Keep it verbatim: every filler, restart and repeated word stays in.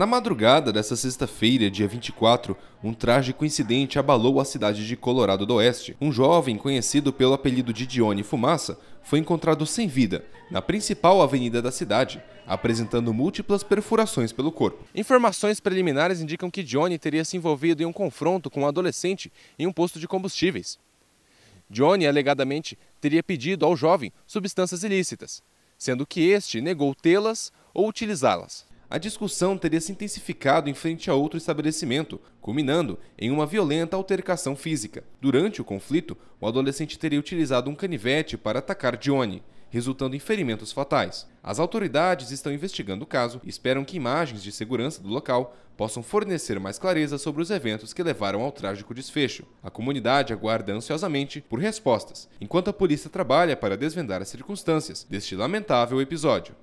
Na madrugada dessa sexta-feira, dia vinte e quatro, um trágico incidente abalou a cidade de Colorado do Oeste. Um jovem, conhecido pelo apelido de Johnny Fumaça, foi encontrado sem vida na principal avenida da cidade, apresentando múltiplas perfurações pelo corpo. Informações preliminares indicam que Johnny teria se envolvido em um confronto com um adolescente em um posto de combustíveis. Johnny, alegadamente, teria pedido ao jovem substâncias ilícitas, sendo que este negou tê-las ou utilizá-las. A discussão teria se intensificado em frente a outro estabelecimento, culminando em uma violenta altercação física. Durante o conflito, o adolescente teria utilizado um canivete para atacar Johnny, resultando em ferimentos fatais. As autoridades estão investigando o caso e esperam que imagens de segurança do local possam fornecer mais clareza sobre os eventos que levaram ao trágico desfecho. A comunidade aguarda ansiosamente por respostas, enquanto a polícia trabalha para desvendar as circunstâncias deste lamentável episódio.